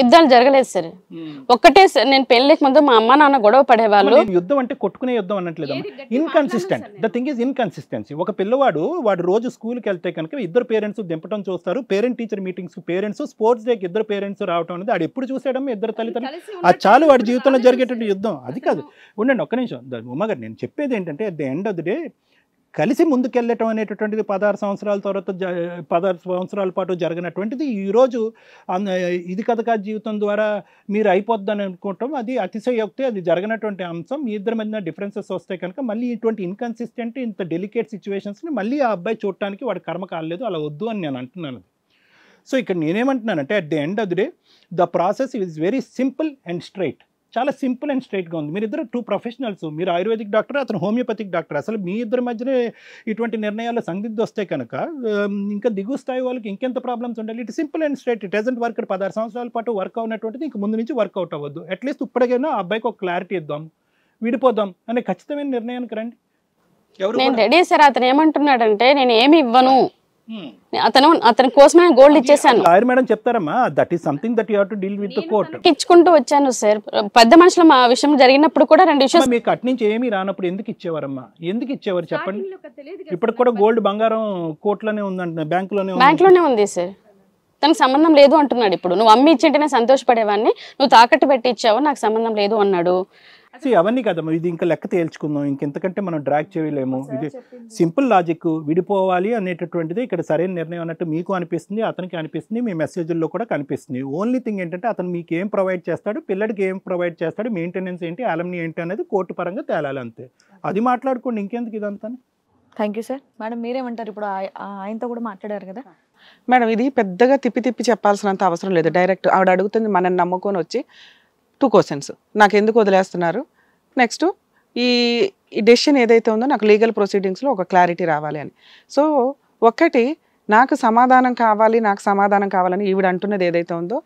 యుద్ధాలు జరగలేదు సార్. ఒక్కటే సార్ నేను పెళ్ళికి ముందు మా అమ్మ నాన్న గొడవ పడేవాళ్ళు. యుద్ధం అంటే కొట్టుకునే యుద్ధం అన్నట్లేదు, inconsistent. The thing is inconsistency. ఒక పిల్లవాడు వాడు రోజు స్కూల్కి వెళ్తే కనుక ఇద్దరు పేరెంట్స్ దింపటం చూస్తారు, parent teacher meetings parents, sports డేకి ఇద్దరు పేరెంట్స్ రావటం అనేది అది ఎప్పుడు చూసాడమ్మా ఇద్దరు తల్లిదండ్రులు. అది చాలు వాడి జీవితంలో జరిగేటువంటి యుద్ధం. అది కాదు ఉండండి ఒక్క నిమిషం ఉమ్మగారు, నేను చెప్పేది ఏంటంటే at the end of the day కలిసి ముందుకెళ్ళటం అనేటటువంటిది 16 సంవత్సరాల తర్వాత 16 సంవత్సరాల పాటు జరిగినటువంటిది ఈరోజు ఇది కథకా జీవితం ద్వారా మీరు అయిపోద్దని అనుకోవటం అది అతిశయోక్తి. అది జరిగినటువంటి అంశం. మీ ఇద్దరి మధ్యన డిఫరెన్సెస్ వస్తే కనుక మళ్ళీ ఇటువంటి ఇన్కన్సిస్టెంట్ ఇంత డెలికేట్ సిచ్యువేషన్స్ని మళ్ళీ ఆ అబ్బాయి చూడటానికి వాడి కర్మ కాలేదు. అలా వద్దు అని నేను అంటున్నాను. సో ఇక్కడ నేనేమంటున్నానంటే at the end of the day the process is very simple and straight. చాలా సింపుల్ అండ్ స్ట్రైట్గా ఉంది. మీరు ఇద్దరు 2 ప్రొఫెషనల్స్, మీరు ఆయుర్వేదిక్ డాక్టర్, అతను హోమియోపతిక్ డాక్టర్. అసలు మీ ఇద్దరి మధ్యనే ఇటువంటి నిర్ణయాలు సందిగ్ధి వస్తే కనుక ఇంకా దిగు స్థాయి వాళ్ళకి ఇంకెంత ప్రాబ్లమ్స్ ఉండాలి. It simple and straight. It hasn't work. 16 సంవత్సరాల పాటు వర్క్ అవునటువంటిది ఇంక ముందు నుంచి వర్కౌట్ అవ్వద్దు. అట్లీస్ట్ ఇప్పటికైనా ఆ అబ్బాయికి ఒక క్లారిటీ ఇద్దాం, విడిపోదాం అనే ఖచ్చితమైన నిర్ణయానికి రండి. నేను రెడీ సార్. అతను ఏమంటున్నాడంటే నేను ఏమి ఇవ్వను, అతని కోసమే గోల్డ్ ఇచ్చేసాను. ఇచ్చుకుంటూ వచ్చాను సార్. పెద్ద మనుషులు మా విషయం జరిగినప్పుడు కూడా 2 విషయాలు మీకు అటు నుంచి ఏమి రానప్పుడు ఎందుకు ఇచ్చేవారమ్మా, ఎందుకు ఇచ్చేవారు చెప్పండి. ఇప్పుడు కూడా గోల్డ్ బంగారం కోట్లోనే ఉందంట, బ్యాంక్ లోనే ఉంది సార్. తనకు సంబంధం లేదు అంటున్నాడు. ఇప్పుడు నువ్వు అమ్మి ఇచ్చింటే నేను సంతోషపడేవాడిని, నువ్వు తాకట్టు పెట్టి ఇచ్చావు, నాకు సంబంధం లేదు అన్నాడు. అవన్నీ కదమ్మా, ఇది ఇంకా లెక్క తేల్చుకుందాం, ఇంకెంతకంటే మనం డ్రాగ్ చేయలేము. ఇది సింపుల్ లాజిక్. విడిపోవాలి అనేటటువంటిది ఇక్కడ సరైన నిర్ణయం అన్నట్టు మీకు అనిపిస్తుంది, అతనికి అనిపిస్తుంది, మీ మెసేజ్ల్లో కూడా కనిపిస్తుంది. ఓన్లీ థింగ్ ఏంటంటే అతను మీకు ఏం ప్రొవైడ్ చేస్తాడు, పిల్లడికి ఏం ప్రొవైడ్ చేస్తాడు, మెయింటెనెన్స్ ఏంటి, అలమ్ని ఏంటి అనేది కోర్టు పరంగా తేలాలి అంతే. అది మాట్లాడుకోండి, ఇంకెందుకు ఇదంతా. Thank you sir. మేడం మీరేమంటారు? ఇప్పుడు ఆయనతో కూడా మాట్లాడారు కదా మేడం, ఇది పెద్దగా తిప్పి తిప్పి చెప్పాల్సినంత అవసరం లేదు. డైరెక్ట్ ఆవిడ అడుగుతుంది, మనల్ని నమ్ముకొని వచ్చి 2 క్వశ్చన్స్. నాకు ఎందుకు వదిలేస్తున్నారు, నెక్స్ట్ ఈ డెసిషన్ ఏదైతే ఉందో నాకు లీగల్ ప్రొసీడింగ్స్లో ఒక క్లారిటీ రావాలి అని. సో ఒకటి నాకు సమాధానం కావాలి, నాకు సమాధానం కావాలని ఈవిడ అంటున్నది ఏదైతే ఉందో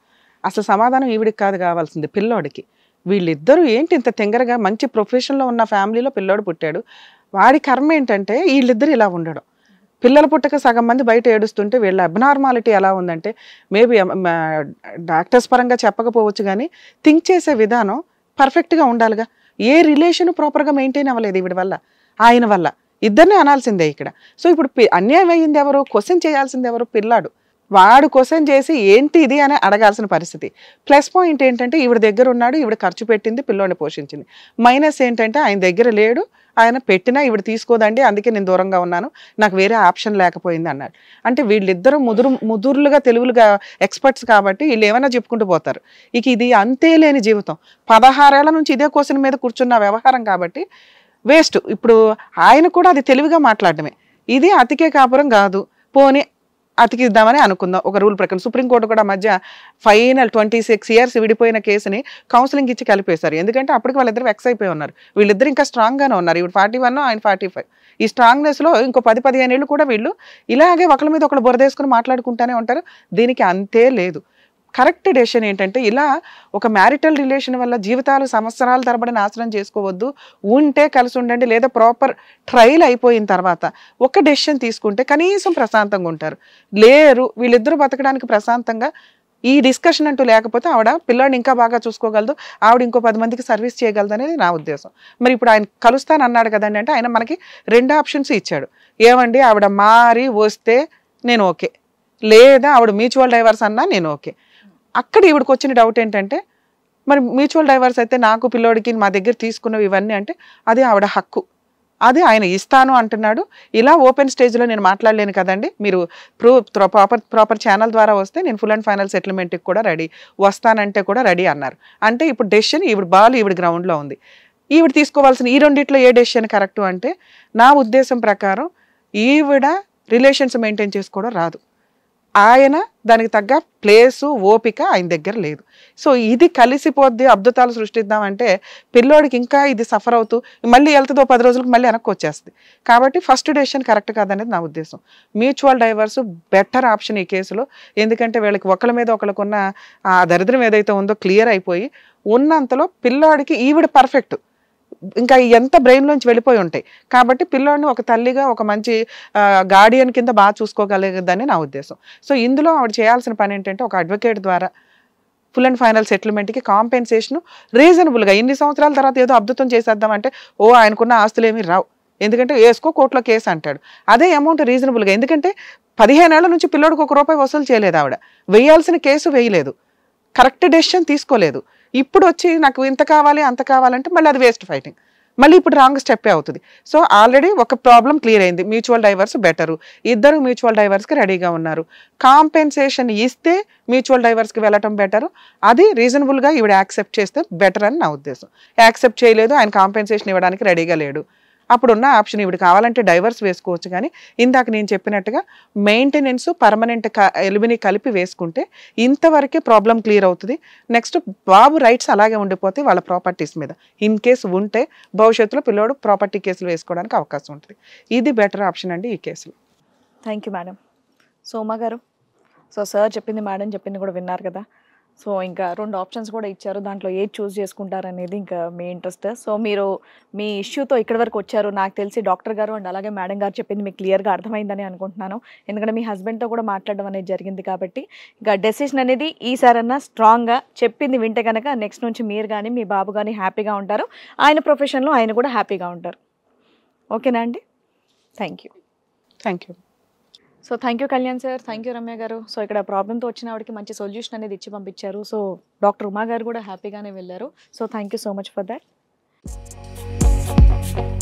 అసలు సమాధానం ఈవిడికి కాదు కావాల్సింది, పిల్లోడికి. వీళ్ళిద్దరూ ఏంటి ఇంత తెంగరగా, మంచి ప్రొఫెషన్లో ఉన్న ఫ్యామిలీలో పిల్లోడు పుట్టాడు, వాడి కర్మ ఏంటంటే వీళ్ళిద్దరు ఇలా ఉండడం. పిల్లలు పుట్టక సగం మంది బయట ఏడుస్తుంటే వీళ్ళ అబ్నార్మాలిటీ ఎలా ఉందంటే, మేబీ డాక్టర్స్ పరంగా చెప్పకపోవచ్చు కానీ థింక్ చేసే విధానం పర్ఫెక్ట్గా ఉండాలిగా. ఏ రిలేషన్ ప్రాపర్గా మెయింటైన్ అవ్వలేదు వీడి వల్ల, ఆయన వల్ల. ఇద్దరినే అనాల్సిందే ఇక్కడ. సో ఇప్పుడు అన్యాయం అయ్యింది ఎవరు, క్వశ్చన్ చేయాల్సింది ఎవరు, పిల్లాడు. వాడు క్వశ్చన్ చేసి ఏంటి ఇది అని అడగాల్సిన పరిస్థితి. ప్లస్ పాయింట్ ఏంటంటే ఈవిడ దగ్గర ఉన్నాడు, ఈవిడ ఖర్చు పెట్టింది, పిల్లోని పోషించింది. మైనస్ ఏంటంటే ఆయన దగ్గర లేడు, ఆయన పెట్టినా ఈవిడ తీసుకోదండి, అందుకే నేను దూరంగా ఉన్నాను, నాకు వేరే ఆప్షన్ లేకపోయింది అన్నాడు. అంటే వీళ్ళిద్దరూ ముదురులుగా తెలుగులుగా ఎక్స్పర్ట్స్ కాబట్టి వీళ్ళు ఏమైనా చెప్పుకుంటూ పోతారు. ఇక ఇది అంతే లేని జీవితం. 16 ఏళ్ల నుంచి ఇదే క్వశ్చన్ మీద కూర్చున్న వ్యవహారం కాబట్టి వేస్ట్. ఇప్పుడు ఆయన కూడా అది తెలివిగా మాట్లాడమే, ఇది అతికే కాపురం కాదు, పోనీ అతికిద్దామని అనుకుందాం ఒక రూల్ ప్రకారం. సుప్రీంకోర్టు కూడా మధ్య ఫైనల్ 26 years విడిపోయిన కేసుని కౌన్సిలింగ్ ఇచ్చి కలిపేశారు. ఎందుకంటే అప్పటికి వాళ్ళిద్దరు వెక్స్ అయిపోయి ఉన్నారు, వీళ్ళిద్దరు ఇంకా స్ట్రాంగ్గానే ఉన్నారు. ఇప్పుడు 41 ఆయన 45. ఈ స్ట్రాంగ్నెస్లో ఇంకో 10-15 ఏళ్ళు కూడా వీళ్ళు ఇలాగే ఒకళ్ళ మీద ఒకళ్ళు బొరదేసుకుని మాట్లాడుకుంటూనే ఉంటారు. దీనికి అంతే లేదు. కరెక్ట్ డెసిషన్ ఏంటంటే ఇలా ఒక మ్యారిటల్ రిలేషన్ వల్ల జీవితాలు సంవత్సరాల తరబడి నాశనం చేసుకోవద్దు. ఉంటే కలిసి ఉండండి, లేదా ప్రాపర్ ట్రయల్ అయిపోయిన తర్వాత ఒక డెసిషన్ తీసుకుంటే కనీసం ప్రశాంతంగా ఉంటారు. లేరు వీళ్ళిద్దరూ బతకడానికి ప్రశాంతంగా. ఈ డిస్కషన్ అంటూ లేకపోతే ఆవిడ పిల్లాడిని ఇంకా బాగా చూసుకోగలదు, ఆవిడ ఇంకో 10 మందికి సర్వీస్ చేయగలదు అనేది నా ఉద్దేశం. మరి ఇప్పుడు ఆయన కలుస్తానన్నాడు కదండి, అంటే ఆయన మనకి 2 ఆప్షన్స్ ఇచ్చాడు. ఏమండి ఆవిడ మారి వస్తే నేను ఓకే, లేదా ఆవిడ మ్యూచువల్ డైవర్స్ అన్నా నేను ఓకే. అక్కడ ఈవిడికి వచ్చిన డౌట్ ఏంటంటే మరి మ్యూచువల్ డైవర్స్ అయితే నాకు పిల్లోడికి మా దగ్గర తీసుకున్నవి ఇవన్నీ అంటే అది ఆవిడ హక్కు, అది ఆయన ఇస్తాను అంటున్నాడు. ఇలా ఓపెన్ స్టేజ్లో నేను మాట్లాడలేను కదండి, మీరు ప్రాపర్ ఛానల్ ద్వారా వస్తే నేను ఫుల్ అండ్ ఫైనల్ సెటిల్మెంట్కి కూడా రెడీ, వస్తానంటే కూడా రెడీ అన్నారు. అంటే ఇప్పుడు డెసిషన్ ఈవిడ బాల్ ఈవిడ గ్రౌండ్లో ఉంది. ఈవిడ తీసుకోవాల్సిన ఈ రెండిట్లో ఏ డెసిషన్ కరెక్టు అంటే నా ఉద్దేశం ప్రకారం ఈవిడ రిలేషన్స్ మెయింటైన్ చేసుకోవడం రాదు, ఆయన దానికి తగ్గ ప్లేసు ఓపిక ఆయన దగ్గర లేదు. సో ఇది కలిసిపోద్ది అద్భుతాలు సృష్టిద్దామంటే పిల్లోడికి ఇంకా ఇది సఫర్ అవుతూ మళ్ళీ వెళ్తుందో 10 రోజులకు మళ్ళీ వెనక్కి వచ్చేస్తుంది. కాబట్టి ఫస్ట్ డెసిషన్ కరెక్ట్ కాదనేది నా ఉద్దేశం. మ్యూచువల్ డైవర్స్ బెటర్ ఆప్షన్ ఈ కేసులో. ఎందుకంటే వీళ్ళకి ఒకళ్ళ మీద ఒకళ్ళకున్న ఆ దరిద్రం ఏదైతే ఉందో క్లియర్ అయిపోయి ఉన్నంతలో పిల్లోడికి ఈవిడ పర్ఫెక్ట్, ఇంకా ఎంత బ్రెయిన్లోంచి వెళ్ళిపోయి ఉంటాయి. కాబట్టి పిల్లోడిని ఒక తల్లిగా ఒక మంచి గార్డియన్ కింద బాగా చూసుకోగలగదని నా ఉద్దేశం. సో ఇందులో ఆవిడ చేయాల్సిన పని ఏంటంటే ఒక అడ్వకేట్ ద్వారా full and final settlement ki compensation reasonable ga inni samvatsaralu tarvata edo abdutham cheseddam ante oh ayankunna aastulu emi rav endukante esko court lo case antadu ade amount reasonable ga endukante 15 ఏళ్ల నుంచి పిల్లడికి 1 రూపాయి వసూలు చేయలేదు ఆవిడ వేయాల్సిన case వేయలేదు correct decision తీసుకోలేదు ఇప్పుడు వచ్చి నాకు ఇంత కావాలి అంత కావాలంటే మళ్ళీ అది వేస్ట్ ఫైటింగ్ మళ్ళీ ఇప్పుడు రాంగ్ స్టెప్ అవుతుంది సో ఆల్రెడీ ఒక ప్రాబ్లం క్లియర్ అయింది మ్యూచువల్ డైవర్స్ బెటర్ ఇద్దరు మ్యూచువల్ డైవర్స్ కి రెడీగా ఉన్నారు కాంపెన్సేషన్ ఇస్తే మ్యూచువల్ డైవర్స్ కి వెళ్ళటం బెటర్ అది రీజనబుల్ గా ఇవిడ యాక్సెప్ట్ చేస్తే బెటర్ అని నా ఉద్దేశం యాక్సెప్ట్ చేయలేదు ఆయన కాంపెన్సేషన్ ఇవ్వడానికి రెడీగా లేడు అప్పుడు ఉన్న ఆప్షన్ ఇవిడ కావాలంటే డైవర్స్ వేసుకోవచ్చు కానీ ఇందాక నేను చెప్పినట్టుగా మెయింటెనెన్స్ పర్మనెంట్ ఎలిమిని కలిపి వేసుకుంటే ఇంతవరకే ప్రాబ్లం క్లియర్ అవుతుంది నెక్స్ట్ బాబు రైట్స్ అలాగే ఉండిపోతే వాళ్ళ ప్రాపర్టీస్ మీద ఇన్ కేసు ఉంటే భవిష్యత్తులో పిల్లోడు ప్రాపర్టీ కేసులు వేసుకోవడానికి అవకాశం ఉంటుంది ఇది బెటర్ ఆప్షన్ అండి ఈ కేసులో థ్యాంక్ యూ మేడం సోమా గారు సో సార్ చెప్పింది మేడం చెప్పింది కూడా విన్నారు కదా సో ఇంకా రెండు ఆప్షన్స్ కూడా ఇచ్చారు దాంట్లో ఏది చూస్ చేసుకుంటారనేది ఇంకా మీ ఇంట్రెస్ట్ సో మీరు మీ ఇష్యూతో ఇక్కడి వరకు వచ్చారు నాకు తెలిసి డాక్టర్ గారు అండ్ అలాగే మేడం గారు చెప్పింది మీకు క్లియర్గా అర్థమైందని అనుకుంటున్నాను ఎందుకంటే మీ హస్బెండ్తో కూడా మాట్లాడడం అనేది జరిగింది కాబట్టి ఇంకా డెసిషన్ అనేది ఈసారన్నా స్ట్రాంగ్గా చెప్పింది వింటే కనుక నెక్స్ట్ నుంచి మీరు కానీ మీ బాబు కానీ హ్యాపీగా ఉంటారు ఆయన ప్రొఫెషన్లో ఆయన కూడా హ్యాపీగా ఉంటారు ఓకేనా అండి thank you thank you so thank you Kalyan sir thank you Ramya గారు సో ఇక్కడ ప్రాబ్లంతో వచ్చిన ఆవిడకి మంచి సొల్యూషన్ అనేది ఇచ్చి పంపించారు సో డాక్టర్ ఉమా గారు కూడా హ్యాపీగానే వెళ్ళారు so thank you so much for that